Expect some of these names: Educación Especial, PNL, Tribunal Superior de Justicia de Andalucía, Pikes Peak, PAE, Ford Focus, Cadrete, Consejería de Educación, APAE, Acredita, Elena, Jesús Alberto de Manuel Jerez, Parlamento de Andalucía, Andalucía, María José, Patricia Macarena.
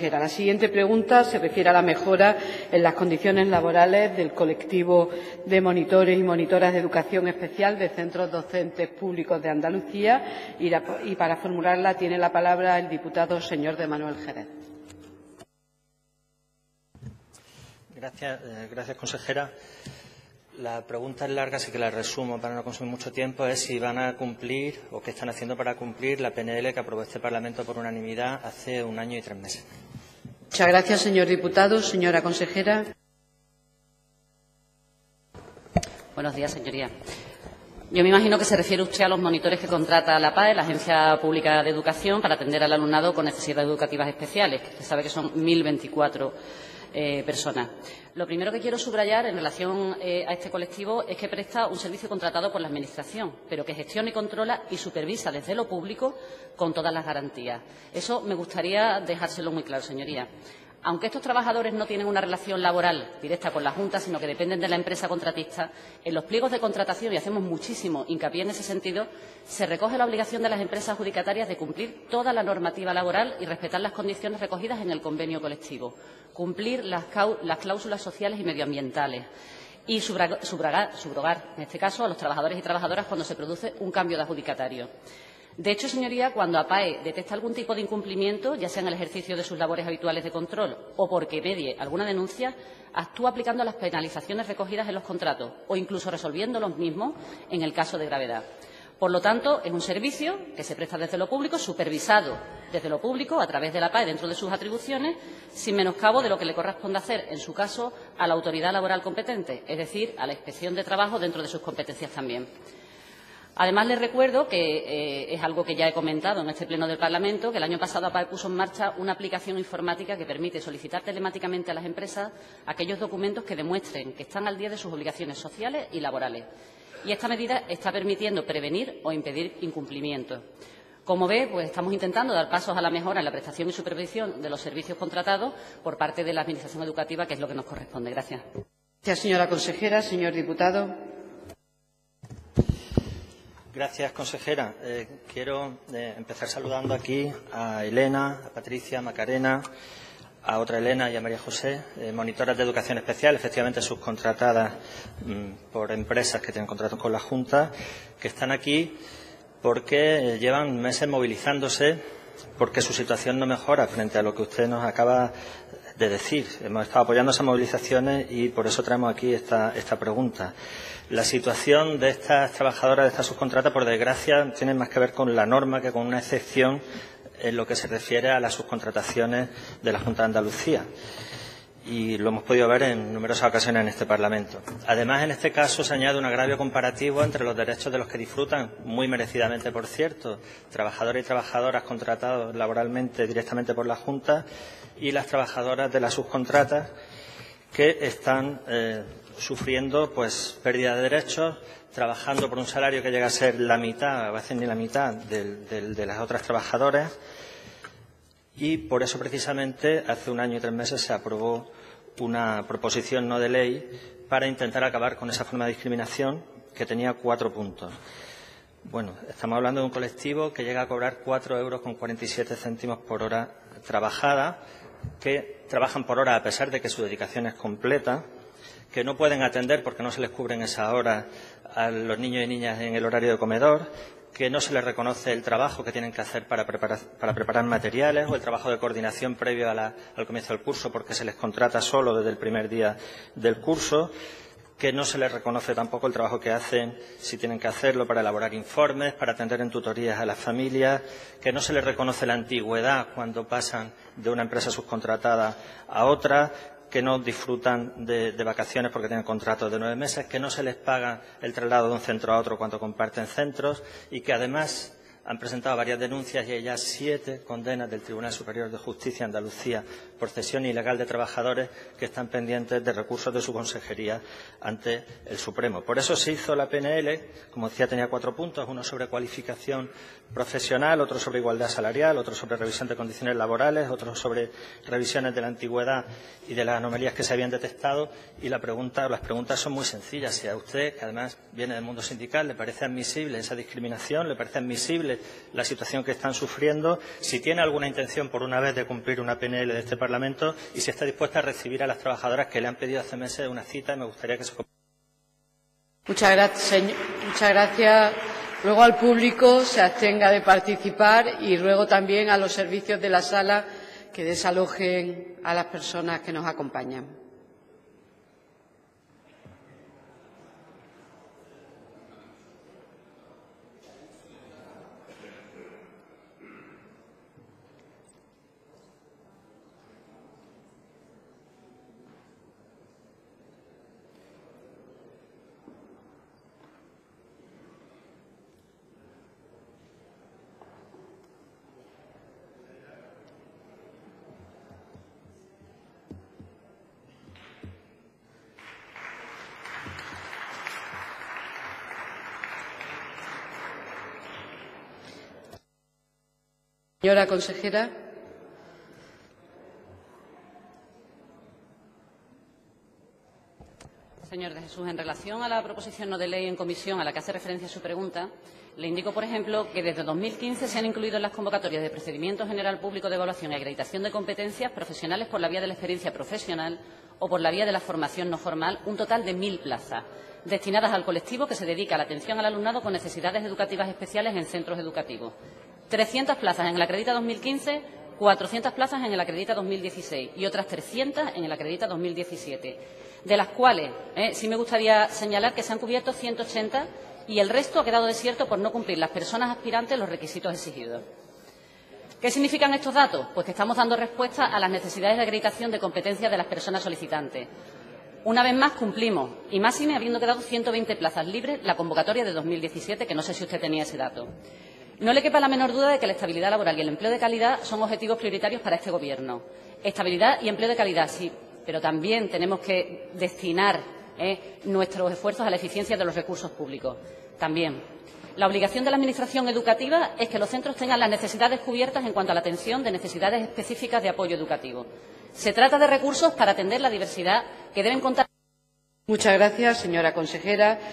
La siguiente pregunta se refiere a la mejora en las condiciones laborales del colectivo de monitores y monitoras de educación especial de centros docentes públicos de Andalucía, y para formularla tiene la palabra el diputado señor de Manuel Jerez. Gracias, consejera. La pregunta es larga, así que la resumo para no consumir mucho tiempo. Es si van a cumplir o qué están haciendo para cumplir la PNL que aprobó este Parlamento por unanimidad hace 1 año y 3 meses. Muchas gracias, señor diputado. Señora consejera. Buenos días, señoría. Yo me imagino que se refiere usted a los monitores que contrata la PAE, la Agencia Pública de Educación, para atender al alumnado con necesidades educativas especiales, que usted sabe que son 1.024 personas. Lo primero que quiero subrayar en relación a este colectivo es que presta un servicio contratado por la Administración, pero que gestiona y controla y supervisa desde lo público con todas las garantías. Eso me gustaría dejárselo muy claro, señoría. Aunque estos trabajadores no tienen una relación laboral directa con la Junta, sino que dependen de la empresa contratista, en los pliegos de contratación, y hacemos muchísimo hincapié en ese sentido, se recoge la obligación de las empresas adjudicatarias de cumplir toda la normativa laboral y respetar las condiciones recogidas en el convenio colectivo, cumplir las cláusulas sociales y medioambientales y subrogar, en este caso, a los trabajadores y trabajadoras cuando se produce un cambio de adjudicatario. De hecho, señoría, cuando APAE detecta algún tipo de incumplimiento, ya sea en el ejercicio de sus labores habituales de control o porque medie alguna denuncia, actúa aplicando las penalizaciones recogidas en los contratos o incluso resolviendo los mismos en el caso de gravedad. Por lo tanto, es un servicio que se presta desde lo público, supervisado desde lo público a través de la PAE dentro de sus atribuciones, sin menoscabo de lo que le corresponde hacer, en su caso, a la autoridad laboral competente, es decir, a la Inspección de Trabajo dentro de sus competencias también. Además, les recuerdo que es algo que ya he comentado en este pleno del Parlamento, que el año pasado APAE puso en marcha una aplicación informática que permite solicitar telemáticamente a las empresas aquellos documentos que demuestren que están al día de sus obligaciones sociales y laborales. Y esta medida está permitiendo prevenir o impedir incumplimientos. Como ve, pues estamos intentando dar pasos a la mejora en la prestación y supervisión de los servicios contratados por parte de la Administración Educativa, que es lo que nos corresponde. Gracias. Gracias, señora consejera. Señor diputado. Gracias, consejera. Quiero empezar saludando aquí a Elena, a Patricia Macarena, a otra Elena y a María José, monitoras de educación especial, efectivamente subcontratadas por empresas que tienen contratos con la Junta, que están aquí porque llevan meses movilizándose, porque su situación no mejora frente a lo que usted nos acaba de decir. Hemos estado apoyando esas movilizaciones y por eso traemos aquí esta pregunta. La situación de estas trabajadoras, de estas subcontratas, por desgracia, tiene más que ver con la norma que con una excepción en lo que se refiere a las subcontrataciones de la Junta de Andalucía. Y lo hemos podido ver en numerosas ocasiones en este Parlamento. Además, en este caso se añade un agravio comparativo entre los derechos de los que disfrutan, muy merecidamente por cierto, trabajadores y trabajadoras contratados laboralmente directamente por la Junta, y las trabajadoras de las subcontratas que están sufriendo pues pérdida de derechos, trabajando por un salario que llega a ser la mitad, a veces ni la mitad, de las otras trabajadoras. Y por eso, precisamente, hace 1 año y 3 meses se aprobó una proposición no de ley para intentar acabar con esa forma de discriminación, que tenía 4 puntos. Bueno, estamos hablando de un colectivo que llega a cobrar 4,47 euros por hora trabajada, que trabajan por hora a pesar de que su dedicación es completa, que no pueden atender porque no se les cubren esa hora a los niños y niñas en el horario de comedor, que no se les reconoce el trabajo que tienen que hacer para preparar materiales o el trabajo de coordinación previo al comienzo del curso porque se les contrata solo desde el primer día del curso, que no se les reconoce tampoco el trabajo que hacen, si tienen que hacerlo, para elaborar informes, para atender en tutorías a las familias, que no se les reconoce la antigüedad cuando pasan de una empresa subcontratada a otra, que no disfrutan de vacaciones porque tienen contratos de 9 meses, que no se les paga el traslado de un centro a otro cuando comparten centros y que además han presentado varias denuncias y hay ya 7 condenas del Tribunal Superior de Justicia de Andalucía por cesión ilegal de trabajadores que están pendientes de recursos de su consejería ante el Supremo. Por eso se hizo la PNL, como decía, tenía 4 puntos, uno sobre cualificación profesional, otro sobre igualdad salarial, otro sobre revisión de condiciones laborales, otro sobre revisiones de la antigüedad y de las anomalías que se habían detectado. Y la pregunta, o las preguntas son muy sencillas. Si a usted, que además viene del mundo sindical, le parece admisible esa discriminación, le parece admisible PNL, la situación que están sufriendo, si tiene alguna intención por una vez de cumplir una PNL de este Parlamento y si está dispuesta a recibir a las trabajadoras que le han pedido hace meses una cita, y me gustaría que se... Muchas gracias, señor. Muchas gracias. Ruego al público se abstenga de participar y ruego también a los servicios de la sala que desalojen a las personas que nos acompañan. Señora consejera. Señor de Jesús, en relación a la proposición no de ley en comisión a la que hace referencia su pregunta, le indico, por ejemplo, que desde 2015 se han incluido en las convocatorias de procedimiento general público de evaluación y acreditación de competencias profesionales por la vía de la experiencia profesional o por la vía de la formación no formal un total de 1.000 plazas destinadas al colectivo que se dedica a la atención al alumnado con necesidades educativas especiales en centros educativos. 300 plazas en el Acredita 2015, 400 plazas en el Acredita 2016 y otras 300 en el Acredita 2017, de las cuales sí me gustaría señalar que se han cubierto 180 y el resto ha quedado desierto por no cumplir las personas aspirantes los requisitos exigidos. ¿Qué significan estos datos? Pues que estamos dando respuesta a las necesidades de acreditación de competencias de las personas solicitantes. Una vez más cumplimos, y máxime habiendo quedado 120 plazas libres la convocatoria de 2017, que no sé si usted tenía ese dato. No le quepa la menor duda de que la estabilidad laboral y el empleo de calidad son objetivos prioritarios para este Gobierno. Estabilidad y empleo de calidad, sí, pero también tenemos que destinar nuestros esfuerzos a la eficiencia de los recursos públicos. También. La obligación de la Administración educativa es que los centros tengan las necesidades cubiertas en cuanto a la atención de necesidades específicas de apoyo educativo. Se trata de recursos para atender la diversidad que deben contar. Muchas gracias, señora consejera.